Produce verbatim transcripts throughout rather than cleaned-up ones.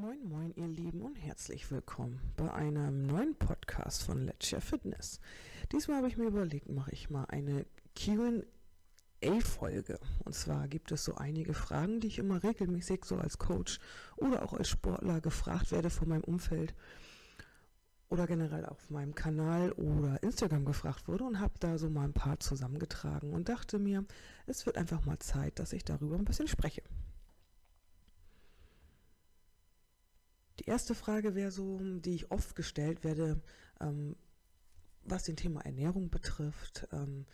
Moin moin ihr Lieben und herzlich willkommen bei einem neuen Podcast von Let's Share Fitness. Diesmal habe ich mir überlegt, mache ich mal eine Q und A-Folge. Und zwar gibt es so einige Fragen, die ich immer regelmäßig so als Coach oder auch als Sportler gefragt werde von meinem Umfeld oder generell auf meinem Kanal oder Instagram gefragt wurde, und habe da so mal ein paar zusammengetragen und dachte mir, es wird einfach mal Zeit, dass ich darüber ein bisschen spreche. Die erste Frage wäre so, die ich oft gestellt werde, ähm, was den Thema Ernährung betrifft, ähm,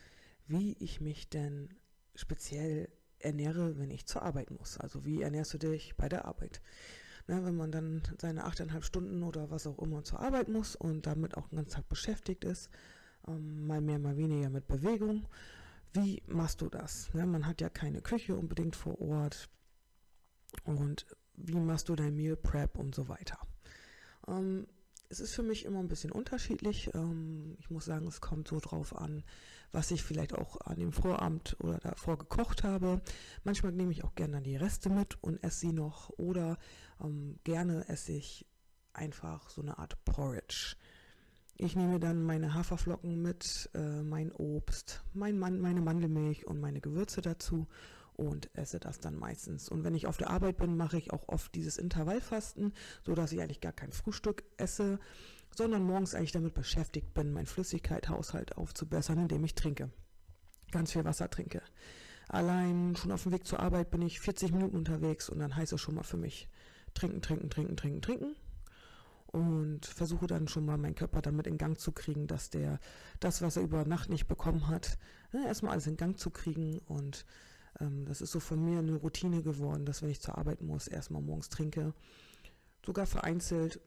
wie ich mich denn speziell ernähre, wenn ich zur Arbeit muss. Also wie ernährst du dich bei der Arbeit? Na, wenn man dann seine achteinhalb Stunden oder was auch immer zur Arbeit muss und damit auch den ganzen Tag beschäftigt ist, ähm, mal mehr, mal weniger mit Bewegung, wie machst du das? Na, man hat ja keine Küche unbedingt vor Ort, und wie machst du dein Meal Prep und so weiter. Ähm, es ist für mich immer ein bisschen unterschiedlich. Ähm, ich muss sagen, es kommt so drauf an, was ich vielleicht auch an dem Vorabend oder davor gekocht habe. Manchmal nehme ich auch gerne die Reste mit und esse sie noch, oder ähm, gerne esse ich einfach so eine Art Porridge. Ich nehme dann meine Haferflocken mit, äh, mein Obst, mein Man- meine Mandelmilch und meine Gewürze dazu und esse das dann meistens. Und wenn ich auf der Arbeit bin, mache ich auch oft dieses Intervallfasten, sodass ich eigentlich gar kein Frühstück esse, sondern morgens eigentlich damit beschäftigt bin, meinen Flüssigkeitshaushalt aufzubessern, indem ich trinke. Ganz viel Wasser trinke. Allein schon auf dem Weg zur Arbeit bin ich vierzig Minuten unterwegs, und dann heißt es schon mal für mich trinken, trinken, trinken, trinken, trinken. Und versuche dann schon mal meinen Körper damit in Gang zu kriegen, dass der das, was er über Nacht nicht bekommen hat, erstmal alles in Gang zu kriegen. Und das ist so von mir eine Routine geworden, dass wenn ich zur Arbeit muss, erstmal morgens trinke. Sogar vereinzelt,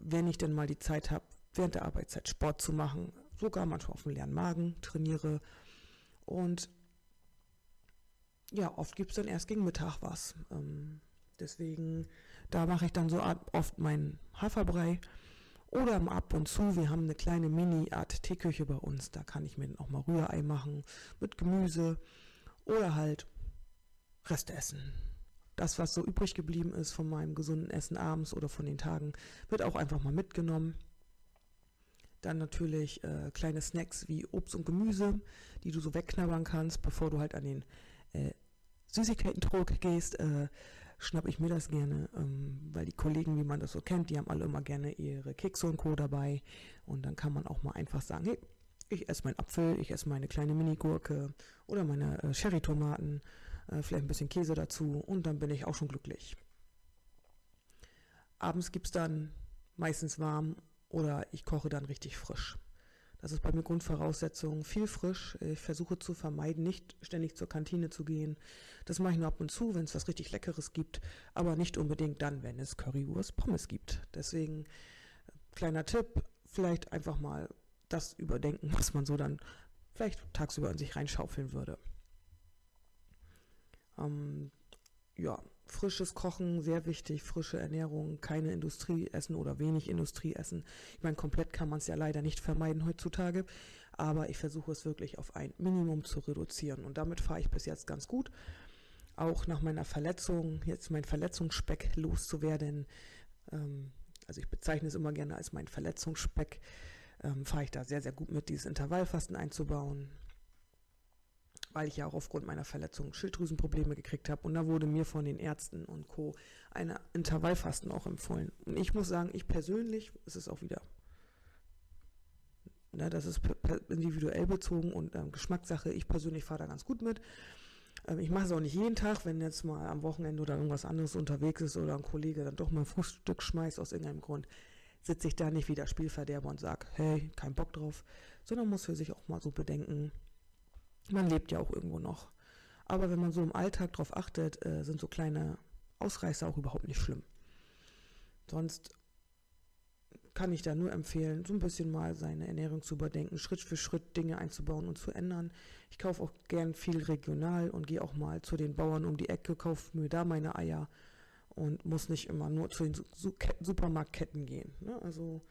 wenn ich denn mal die Zeit habe, während der Arbeitszeit Sport zu machen. Sogar manchmal auf dem leeren Magen trainiere. Und ja, oft gibt es dann erst gegen Mittag was. Deswegen, da mache ich dann so oft meinen Haferbrei. Oder ab und zu, wir haben eine kleine Mini-Art Teeküche bei uns. Da kann ich mir dann auch mal Rührei machen mit Gemüse. Oder halt Restessen. Das, was so übrig geblieben ist von meinem gesunden Essen abends oder von den Tagen, wird auch einfach mal mitgenommen. Dann natürlich äh, kleine Snacks wie Obst und Gemüse, die du so wegknabbern kannst, bevor du halt an den äh, Süßigkeiten-Trog gehst. Äh, schnappe ich mir das gerne, ähm, weil die Kollegen, wie man das so kennt, die haben alle immer gerne ihre Kekse und Co. dabei. Und dann kann man auch mal einfach sagen, hey, ich esse meinen Apfel, ich esse meine kleine Mini-Gurke oder meine äh, Cherry-Tomaten, äh, vielleicht ein bisschen Käse dazu, und dann bin ich auch schon glücklich. Abends gibt es dann meistens warm, oder ich koche dann richtig frisch. Das ist bei mir Grundvoraussetzung, viel frisch. Ich versuche zu vermeiden, nicht ständig zur Kantine zu gehen. Das mache ich nur ab und zu, wenn es was richtig Leckeres gibt, aber nicht unbedingt dann, wenn es Currywurst, Pommes gibt. Deswegen, äh, kleiner Tipp, vielleicht einfach mal das überdenken, was man so dann vielleicht tagsüber in sich reinschaufeln würde. Ähm, ja, frisches Kochen, sehr wichtig, frische Ernährung, keine Industrieessen oder wenig Industrieessen. Ich meine, komplett kann man es ja leider nicht vermeiden heutzutage, aber ich versuche es wirklich auf ein Minimum zu reduzieren, und damit fahre ich bis jetzt ganz gut. Auch nach meiner Verletzung, jetzt mein Verletzungsspeck loszuwerden, ähm, also ich bezeichne es immer gerne als mein Verletzungsspeck, Ähm, fahre ich da sehr, sehr gut mit, dieses Intervallfasten einzubauen, weil ich ja auch aufgrund meiner Verletzung Schilddrüsenprobleme gekriegt habe, und da wurde mir von den Ärzten und Co. ein Intervallfasten auch empfohlen. Und ich muss sagen, ich persönlich, es ist auch wieder, ne, das ist individuell bezogen und ähm, Geschmackssache, ich persönlich fahre da ganz gut mit. Ähm, ich mache es auch nicht jeden Tag, wenn jetzt mal am Wochenende oder irgendwas anderes unterwegs ist oder ein Kollege dann doch mal ein Frühstück schmeißt aus irgendeinem Grund, sitze ich da nicht wie der Spielverderber und sage, hey, kein Bock drauf, sondern muss für sich auch mal so bedenken, man lebt ja auch irgendwo noch. Aber wenn man so im Alltag drauf achtet, äh, sind so kleine Ausreißer auch überhaupt nicht schlimm. Sonst kann ich da nur empfehlen, so ein bisschen mal seine Ernährung zu überdenken, Schritt für Schritt Dinge einzubauen und zu ändern. Ich kaufe auch gern viel regional und gehe auch mal zu den Bauern um die Ecke, kaufe mir da meine Eier. Und muss nicht immer nur zu den Supermarktketten gehen. Also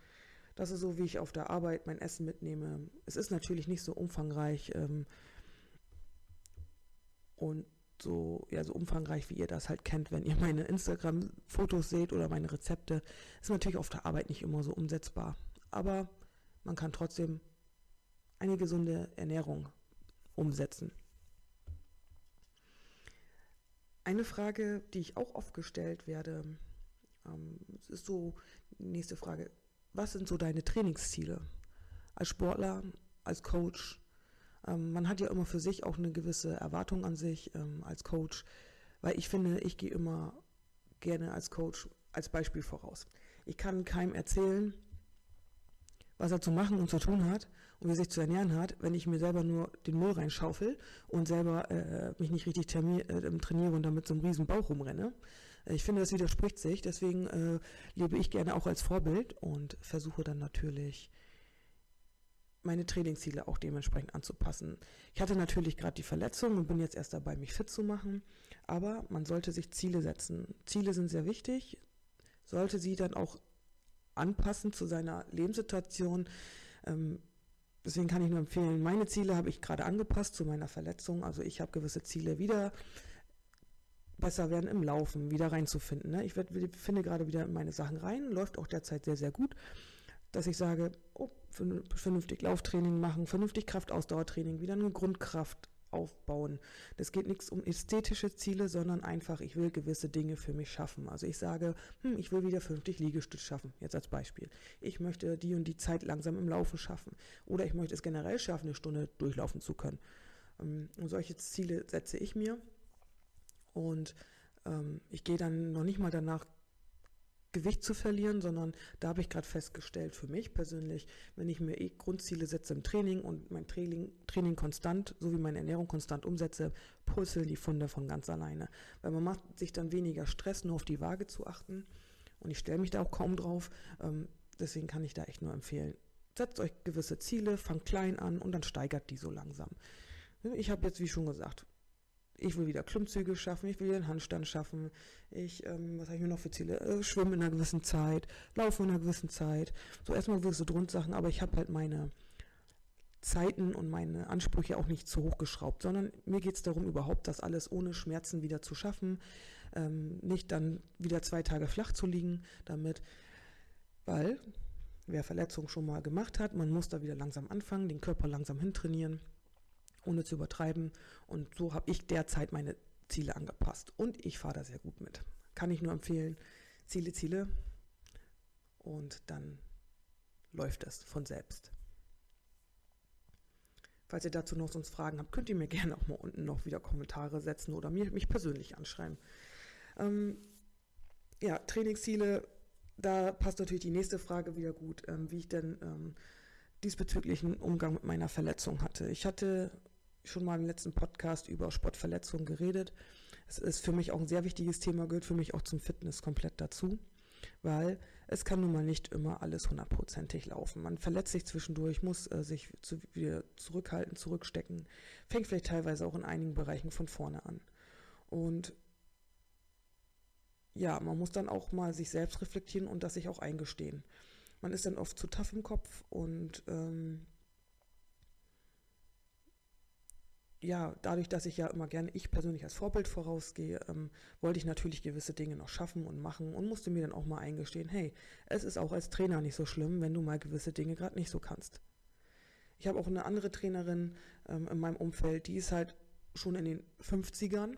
das ist so, wie ich auf der Arbeit mein Essen mitnehme. Es ist natürlich nicht so umfangreich. Und so, ja, so umfangreich, wie ihr das halt kennt, wenn ihr meine Instagram-Fotos seht oder meine Rezepte. Ist natürlich auf der Arbeit nicht immer so umsetzbar, aber man kann trotzdem eine gesunde Ernährung umsetzen. Eine Frage, die ich auch oft gestellt werde, ähm, ist so, nächste Frage, was sind so deine Trainingsziele? Als Sportler, als Coach, ähm, man hat ja immer für sich auch eine gewisse Erwartung an sich ähm, als Coach, weil ich finde, ich gehe immer gerne als Coach als Beispiel voraus. Ich kann keinem erzählen, was er zu machen und zu tun hat und wie er sich zu ernähren hat, wenn ich mir selber nur den Müll reinschaufel und selber äh, mich nicht richtig äh, trainiere und damit so einem riesen Bauch rumrenne. Ich finde, das widerspricht sich, deswegen äh, lebe ich gerne auch als Vorbild und versuche dann natürlich, meine Trainingsziele auch dementsprechend anzupassen. Ich hatte natürlich gerade die Verletzung und bin jetzt erst dabei, mich fit zu machen, aber man sollte sich Ziele setzen. Ziele sind sehr wichtig, sollte sie dann auch anpassen zu seiner Lebenssituation. Deswegen kann ich nur empfehlen, meine Ziele habe ich gerade angepasst zu meiner Verletzung. Also ich habe gewisse Ziele, wieder besser werden im Laufen, wieder reinzufinden. Ich finde gerade wieder in meine Sachen rein, läuft auch derzeit sehr, sehr gut, dass ich sage, oh, vernünftig Lauftraining machen, vernünftig Kraftausdauertraining, wieder eine Grundkraft aufbauen. Das geht nichts um ästhetische Ziele, sondern einfach, ich will gewisse Dinge für mich schaffen. Also ich sage, hm, ich will wieder vernünftig Liegestütz schaffen, jetzt als Beispiel. Ich möchte die und die Zeit langsam im Laufen schaffen. Oder ich möchte es generell schaffen, eine Stunde durchlaufen zu können. Ähm, solche Ziele setze ich mir. Und ähm, ich gehe dann noch nicht mal danach, Gewicht zu verlieren, sondern da habe ich gerade festgestellt, für mich persönlich, wenn ich mir eh Grundziele setze im Training und mein Training, Training konstant, sowie meine Ernährung konstant umsetze, purzeln die Funde von ganz alleine. Weil man macht sich dann weniger Stress, nur auf die Waage zu achten, und ich stelle mich da auch kaum drauf, deswegen kann ich da echt nur empfehlen. Setzt euch gewisse Ziele, fangt klein an und dann steigert die so langsam. Ich habe jetzt, wie schon gesagt, ich will wieder Klimmzüge schaffen, ich will wieder einen Handstand schaffen, ich, ähm, was habe ich mir noch für Ziele? Äh, schwimmen in einer gewissen Zeit, laufen in einer gewissen Zeit, so erstmal gewisse Grundsachen, aber ich habe halt meine Zeiten und meine Ansprüche auch nicht zu hoch geschraubt, sondern mir geht es darum, überhaupt das alles ohne Schmerzen wieder zu schaffen, ähm, nicht dann wieder zwei Tage flach zu liegen damit, weil wer Verletzungen schon mal gemacht hat, man muss da wieder langsam anfangen, den Körper langsam hintrainieren, ohne zu übertreiben, und so habe ich derzeit meine Ziele angepasst und ich fahre da sehr gut mit. Kann ich nur empfehlen, Ziele, Ziele und dann läuft es von selbst. Falls ihr dazu noch sonst Fragen habt, könnt ihr mir gerne auch mal unten noch wieder Kommentare setzen oder mir, mich persönlich anschreiben. Ähm, ja, Trainingsziele, da passt natürlich die nächste Frage wieder gut, ähm, wie ich denn ähm, diesbezüglich einen Umgang mit meiner Verletzung hatte. Ich hatte schon mal im letzten Podcast über Sportverletzungen geredet. Es ist für mich auch ein sehr wichtiges Thema, gehört für mich auch zum Fitness komplett dazu, weil es kann nun mal nicht immer alles hundertprozentig laufen. Man verletzt sich zwischendurch, muss äh, sich zu, wieder zurückhalten, zurückstecken, fängt vielleicht teilweise auch in einigen Bereichen von vorne an. Und ja, man muss dann auch mal sich selbst reflektieren und das sich auch eingestehen. Man ist dann oft zu tough im Kopf und ähm, ja, dadurch, dass ich ja immer gerne, ich persönlich als Vorbild vorausgehe, ähm, wollte ich natürlich gewisse Dinge noch schaffen und machen und musste mir dann auch mal eingestehen, hey, es ist auch als Trainer nicht so schlimm, wenn du mal gewisse Dinge gerade nicht so kannst. Ich habe auch eine andere Trainerin ähm, in meinem Umfeld, die ist halt schon in den fünfzigern,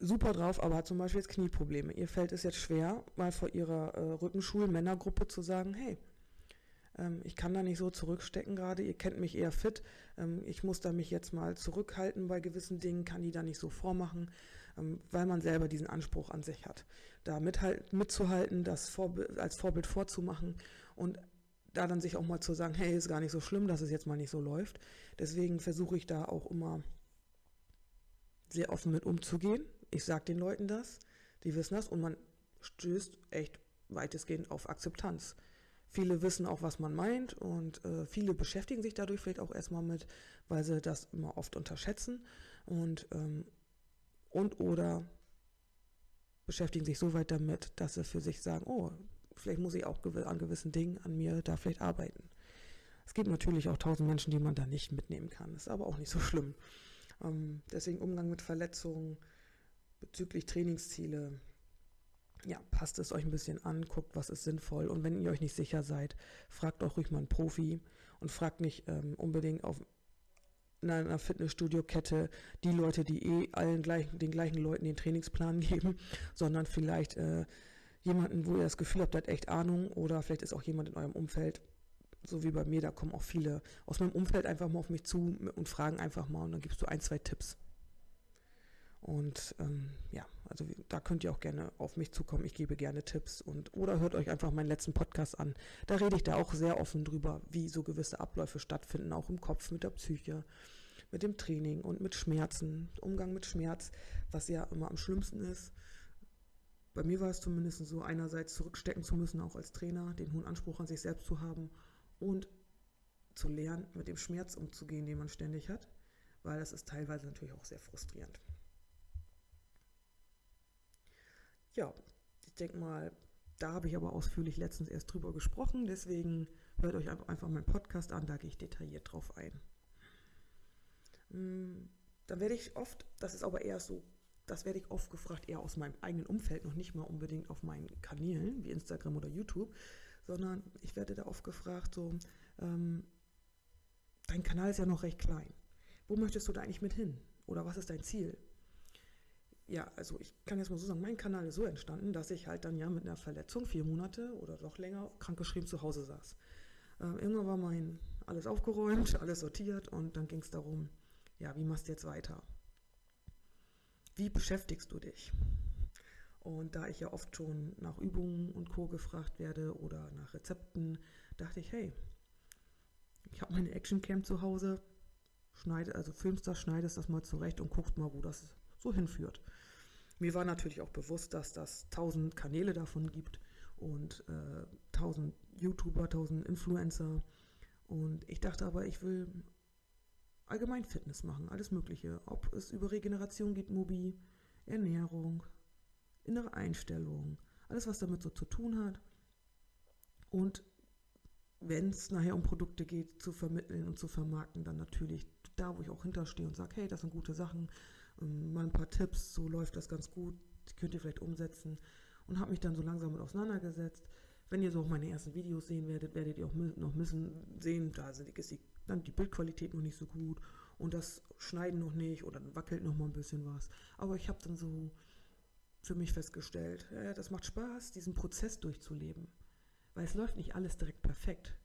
super drauf, aber hat zum Beispiel jetzt Knieprobleme. Ihr fällt es jetzt schwer, mal vor ihrer äh, Rückenschul-Männergruppe zu sagen, hey, ähm, ich kann da nicht so zurückstecken gerade, ihr kennt mich eher fit, ähm, ich muss da mich jetzt mal zurückhalten bei gewissen Dingen, kann die da nicht so vormachen, ähm, weil man selber diesen Anspruch an sich hat. Da mithalten, mitzuhalten, das Vorbild, als Vorbild vorzumachen und da dann sich auch mal zu sagen, hey, ist gar nicht so schlimm, dass es jetzt mal nicht so läuft. Deswegen versuche ich da auch immer sehr offen mit umzugehen. Ich sage den Leuten das, die wissen das und man stößt echt weitestgehend auf Akzeptanz. Viele wissen auch, was man meint und äh, viele beschäftigen sich dadurch vielleicht auch erstmal mit, weil sie das immer oft unterschätzen und, ähm, und oder beschäftigen sich so weit damit, dass sie für sich sagen, oh, vielleicht muss ich auch an gewissen Dingen an mir da vielleicht arbeiten. Es gibt natürlich auch tausend Menschen, die man da nicht mitnehmen kann, ist aber auch nicht so schlimm. Ähm, deswegen Umgang mit Verletzungen, bezüglich Trainingsziele. Ja, passt es euch ein bisschen an, guckt, was ist sinnvoll. Und wenn ihr euch nicht sicher seid, fragt auch ruhig mal einen Profi und fragt nicht ähm, unbedingt auf in einer Fitnessstudio-Kette die Leute, die eh allen gleichen, den gleichen Leuten den Trainingsplan geben, sondern vielleicht äh, jemanden, wo ihr das Gefühl habt, der hat echt Ahnung, oder vielleicht ist auch jemand in eurem Umfeld, so wie bei mir, da kommen auch viele aus meinem Umfeld einfach mal auf mich zu und fragen einfach mal und dann gibst du ein, zwei Tipps. Und ähm, ja, also da könnt ihr auch gerne auf mich zukommen, ich gebe gerne Tipps und oder hört euch einfach meinen letzten Podcast an, da rede ich da auch sehr offen drüber, wie so gewisse Abläufe stattfinden, auch im Kopf, mit der Psyche, mit dem Training und mit Schmerzen, Umgang mit Schmerz, was ja immer am schlimmsten ist. Bei mir war es zumindest so, einerseits zurückstecken zu müssen, auch als Trainer, den hohen Anspruch an sich selbst zu haben und zu lernen, mit dem Schmerz umzugehen, den man ständig hat, weil das ist teilweise natürlich auch sehr frustrierend. Ja, ich denke mal, da habe ich aber ausführlich letztens erst drüber gesprochen, deswegen hört euch einfach meinen Podcast an, da gehe ich detailliert drauf ein. Dann werde ich oft, das ist aber eher so, das werde ich oft gefragt, eher aus meinem eigenen Umfeld, noch nicht mal unbedingt auf meinen Kanälen, wie Instagram oder YouTube, sondern ich werde da oft gefragt, so, ähm, dein Kanal ist ja noch recht klein, wo möchtest du da eigentlich mit hin oder was ist dein Ziel? Ja, also ich kann jetzt mal so sagen, mein Kanal ist so entstanden, dass ich halt dann ja mit einer Verletzung vier Monate oder doch länger krankgeschrieben zu Hause saß. Ähm, irgendwann war mein alles aufgeräumt, alles sortiert und dann ging es darum, ja, wie machst du jetzt weiter? Wie beschäftigst du dich? Und da ich ja oft schon nach Übungen und Co. gefragt werde oder nach Rezepten, dachte ich, hey, ich habe meine Actioncam zu Hause, schneide, also filmst das, schneidest das mal zurecht und guckst mal, wo das so hinführt. Mir war natürlich auch bewusst, dass das tausend Kanäle davon gibt und äh, tausend YouTuber, tausend Influencer und ich dachte aber, ich will allgemein Fitness machen, alles mögliche, ob es über Regeneration geht, Mobi, Ernährung, innere Einstellung, alles was damit so zu tun hat und wenn es nachher um Produkte geht, zu vermitteln und zu vermarkten, dann natürlich da, wo ich auch hinterstehe und sage, hey, das sind gute Sachen, mal ein paar Tipps, so läuft das ganz gut, könnt ihr vielleicht umsetzen und habe mich dann so langsam mit auseinandergesetzt. Wenn ihr so auch meine ersten Videos sehen werdet, werdet ihr auch noch müssen sehen, da ist die, dann die Bildqualität noch nicht so gut und das Schneiden noch nicht oder dann wackelt noch mal ein bisschen was. Aber ich habe dann so für mich festgestellt, ja, das macht Spaß, diesen Prozess durchzuleben. Weil es läuft nicht alles direkt perfekt.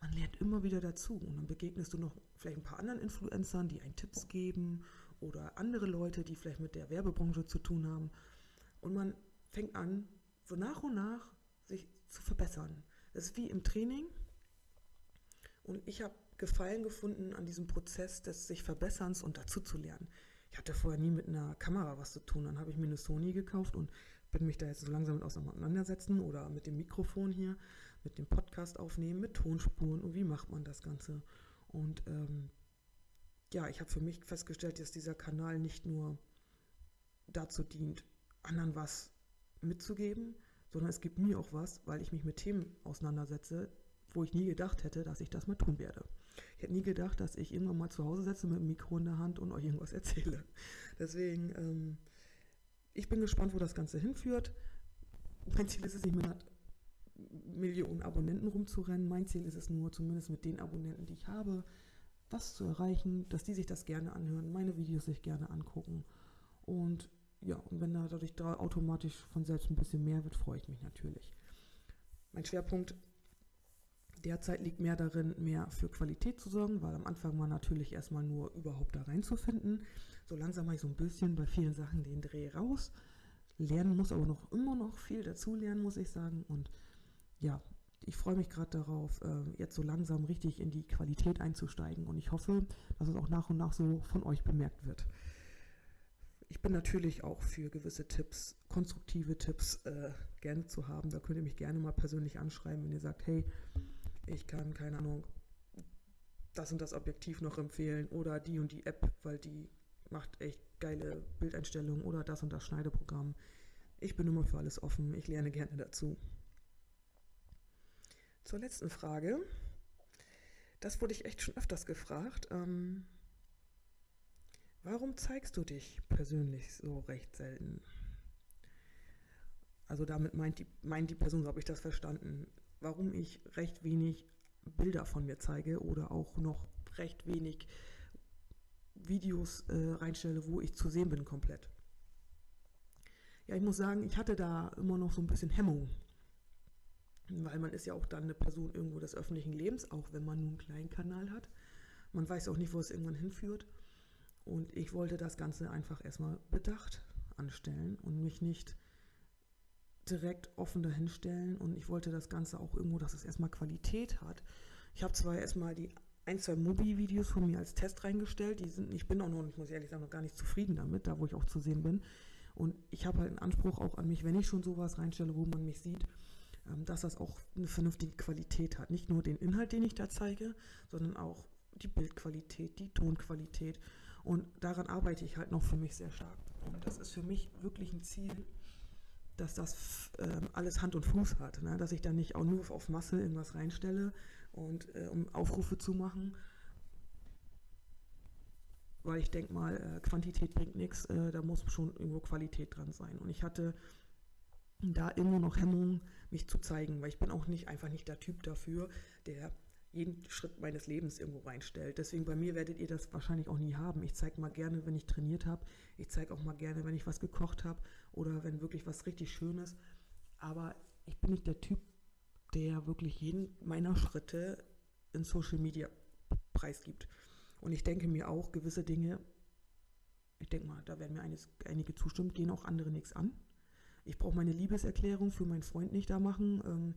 Man lernt immer wieder dazu und dann begegnest du noch vielleicht ein paar anderen Influencern, die einen Tipps geben oder andere Leute, die vielleicht mit der Werbebranche zu tun haben. Und man fängt an, so nach und nach sich zu verbessern. Das ist wie im Training. Und ich habe Gefallen gefunden an diesem Prozess des sich Verbesserns und dazu zu lernen. Ich hatte vorher nie mit einer Kamera was zu tun. Dann habe ich mir eine Sony gekauft und bin mich da jetzt so langsam mit auseinandersetzen oder mit dem Mikrofon hier, mit dem Podcast aufnehmen, mit Tonspuren und wie macht man das Ganze. Und ähm, ja, ich habe für mich festgestellt, dass dieser Kanal nicht nur dazu dient, anderen was mitzugeben, sondern es gibt mir auch was, weil ich mich mit Themen auseinandersetze, wo ich nie gedacht hätte, dass ich das mal tun werde. Ich hätte nie gedacht, dass ich irgendwann mal zu Hause sitze mit dem Mikro in der Hand und euch irgendwas erzähle. Deswegen, ähm, ich bin gespannt, wo das Ganze hinführt. Mein Ziel ist es nicht, mit Millionen Abonnenten rumzurennen. Mein Ziel ist es nur, zumindest mit den Abonnenten, die ich habe, was zu erreichen, dass die sich das gerne anhören, meine Videos sich gerne angucken. Und ja, und wenn da dadurch da automatisch von selbst ein bisschen mehr wird, freue ich mich natürlich. Mein Schwerpunkt derzeit liegt mehr darin, mehr für Qualität zu sorgen, weil am Anfang war natürlich erstmal nur überhaupt da reinzufinden. So langsam mache ich so ein bisschen bei vielen Sachen den Dreh raus. Lernen muss aber noch immer noch viel dazu lernen, muss ich sagen. Und ja, ich freue mich gerade darauf, jetzt so langsam richtig in die Qualität einzusteigen. Und ich hoffe, dass es auch nach und nach so von euch bemerkt wird. Ich bin natürlich auch für gewisse Tipps, konstruktive Tipps äh, gerne zu haben. Da könnt ihr mich gerne mal persönlich anschreiben, wenn ihr sagt, hey, ich kann, keine Ahnung, das und das Objektiv noch empfehlen oder die und die App, weil die macht echt geile Bildeinstellungen oder das und das Schneideprogramm. Ich bin immer für alles offen, ich lerne gerne dazu. Zur letzten Frage. Das wurde ich echt schon öfters gefragt. Ähm, Warum zeigst du dich persönlich so recht selten? Also damit meint die, meint die Person, so habe ich das verstanden, warum ich recht wenig Bilder von mir zeige oder auch noch recht wenig Videos äh, reinstelle, wo ich zu sehen bin komplett. Ja, ich muss sagen, ich hatte da immer noch so ein bisschen Hemmung, weil man ist ja auch dann eine Person irgendwo des öffentlichen Lebens, auch wenn man nur einen kleinen Kanal hat. Man weiß auch nicht, wo es irgendwann hinführt. Und ich wollte das Ganze einfach erstmal bedacht anstellen und mich nicht direkt offen dahinstellen. Und ich wollte das Ganze auch irgendwo, dass es erstmal Qualität hat. Ich habe zwar erstmal die ein, zwei Mobi-Videos von mir als Test reingestellt. Die sind, ich bin auch noch, ich muss ehrlich sagen, noch gar nicht zufrieden damit, da wo ich auch zu sehen bin. Und ich habe halt einen Anspruch auch an mich, wenn ich schon sowas reinstelle, wo man mich sieht, dass das auch eine vernünftige Qualität hat. Nicht nur den Inhalt, den ich da zeige, sondern auch die Bildqualität, die Tonqualität. Und daran arbeite ich halt noch für mich sehr stark. Und das ist für mich wirklich ein Ziel, dass das äh, alles Hand und Fuß hat, ne? Dass ich da nicht auch nur auf Masse irgendwas reinstelle und äh, um Aufrufe zu machen, weil ich denke mal, äh, Quantität bringt nichts, äh, da muss schon irgendwo Qualität dran sein. Und ich hatte da immer noch Hemmungen, mich zu zeigen, weil ich bin auch nicht einfach nicht der Typ dafür, der jeden Schritt meines Lebens irgendwo reinstellt. Deswegen bei mir werdet ihr das wahrscheinlich auch nie haben. Ich zeige mal gerne, wenn ich trainiert habe. Ich zeige auch mal gerne, wenn ich was gekocht habe oder wenn wirklich was richtig Schönes. Aber ich bin nicht der Typ, der wirklich jeden meiner Schritte in Social Media preisgibt. Und ich denke mir auch, gewisse Dinge, ich denke mal, da werden mir eines, einige zustimmen, gehen auch andere nichts an. Ich brauche meine Liebeserklärung für meinen Freund nicht da machen. Ähm,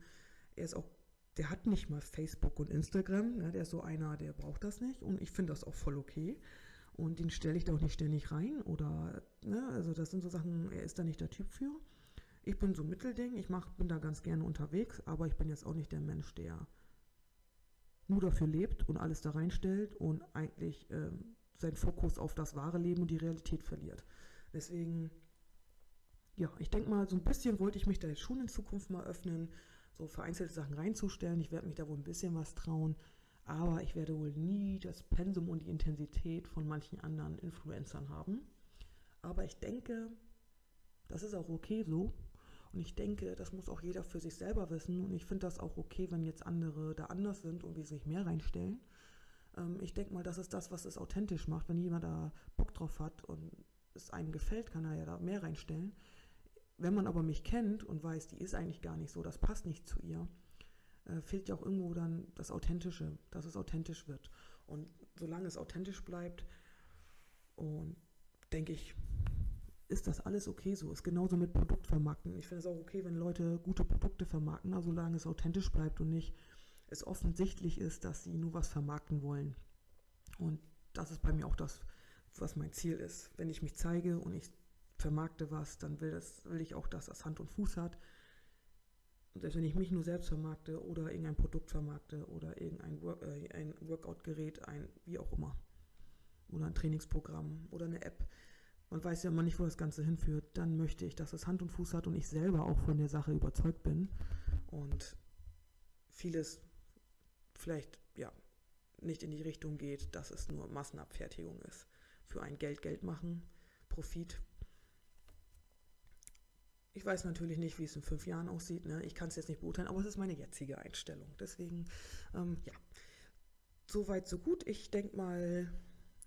er ist auch Der hat nicht mal Facebook und Instagram, ne? Der ist so einer, der braucht das nicht und ich finde das auch voll okay und den stelle ich da auch nicht ständig rein oder, ne? Also das sind so Sachen, er ist da nicht der Typ für. Ich bin so ein Mittelding, ich mach, bin da ganz gerne unterwegs, aber ich bin jetzt auch nicht der Mensch, der nur dafür lebt und alles da reinstellt und eigentlich ähm, seinen Fokus auf das wahre Leben und die Realität verliert. Deswegen, ja, ich denke mal, so ein bisschen wollte ich mich da jetzt schon in Zukunft mal öffnen, so vereinzelte Sachen reinzustellen. Ich werde mich da wohl ein bisschen was trauen, aber ich werde wohl nie das Pensum und die Intensität von manchen anderen Influencern haben. Aber ich denke, das ist auch okay so. Und ich denke, das muss auch jeder für sich selber wissen. Und ich finde das auch okay, wenn jetzt andere da anders sind und wir sich mehr reinstellen. Ich denke mal, das ist das, was es authentisch macht. Wenn jemand da Bock drauf hat und es einem gefällt, kann er ja da mehr reinstellen. Wenn man aber mich kennt und weiß, die ist eigentlich gar nicht so, das passt nicht zu ihr, äh, fehlt ja auch irgendwo dann das Authentische, dass es authentisch wird. Und solange es authentisch bleibt, und denke ich, ist das alles okay so. Ist genauso mit Produktvermarkten. Ich finde es auch okay, wenn Leute gute Produkte vermarkten, aber solange es authentisch bleibt und nicht es offensichtlich ist, dass sie nur was vermarkten wollen. Und das ist bei mir auch das, was mein Ziel ist. Wenn ich mich zeige und ich vermarkte was, dann will, das, will ich auch, dass das Hand und Fuß hat. Und selbst wenn ich mich nur selbst vermarkte oder irgendein Produkt vermarkte oder irgendein Work, äh, ein Workout-Gerät, ein wie auch immer, oder ein Trainingsprogramm oder eine App, man weiß ja immer nicht, wo das Ganze hinführt, dann möchte ich, dass es Hand und Fuß hat und ich selber auch von der Sache überzeugt bin und vieles vielleicht ja nicht in die Richtung geht, dass es nur Massenabfertigung ist. Für ein Geld Geld machen, Profit. Ich weiß natürlich nicht, wie es in fünf Jahren aussieht, ne? Ich kann es jetzt nicht beurteilen, aber es ist meine jetzige Einstellung. Deswegen, ähm, ja, soweit so gut. Ich denke mal,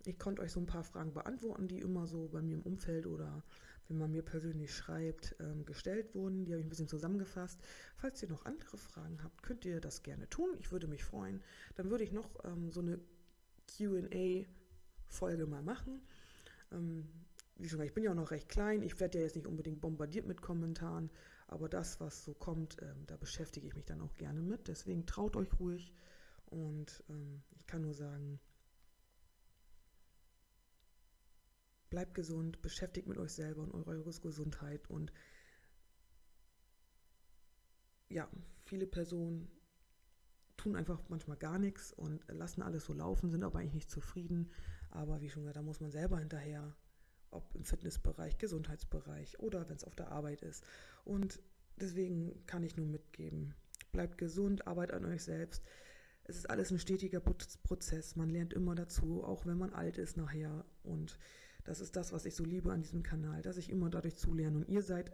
ich konnte euch so ein paar Fragen beantworten, die immer so bei mir im Umfeld oder wenn man mir persönlich schreibt, ähm, gestellt wurden. Die habe ich ein bisschen zusammengefasst. Falls ihr noch andere Fragen habt, könnt ihr das gerne tun. Ich würde mich freuen. Dann würde ich noch ähm, so eine Q und A-Folge mal machen. Ähm, Wie schon gesagt, ich bin ja auch noch recht klein, ich werde ja jetzt nicht unbedingt bombardiert mit Kommentaren, aber das, was so kommt, ähm, da beschäftige ich mich dann auch gerne mit. Deswegen traut euch ruhig und ähm, ich kann nur sagen, bleibt gesund, beschäftigt mit euch selber und eurer Gesundheit. Und ja, viele Personen tun einfach manchmal gar nichts und lassen alles so laufen, sind aber eigentlich nicht zufrieden. Aber wie schon gesagt, da muss man selber hinterher, ob im Fitnessbereich, Gesundheitsbereich oder wenn es auf der Arbeit ist. Und deswegen kann ich nur mitgeben, bleibt gesund, arbeitet an euch selbst. Es ist alles ein stetiger Prozess, man lernt immer dazu, auch wenn man alt ist nachher. Und Das ist das, was ich so liebe an diesem Kanal, dass ich immer dadurch zulerne. Und ihr seid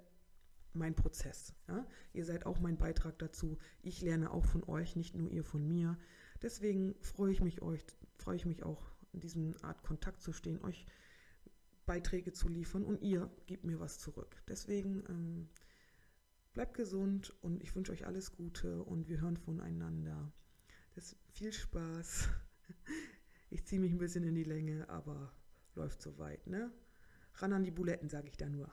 mein Prozess. Ja? Ihr seid auch mein Beitrag dazu. Ich lerne auch von euch, nicht nur ihr von mir. Deswegen freue ich mich euch, freue ich mich auch, in diesem Art Kontakt zu stehen, euch Beiträge zu liefern und ihr gebt mir was zurück. Deswegen ähm, bleibt gesund und ich wünsche euch alles Gute und wir hören voneinander. Das, viel Spaß. Ich ziehe mich ein bisschen in die Länge, aber läuft soweit, ne? Ran an die Buletten, sage ich da nur.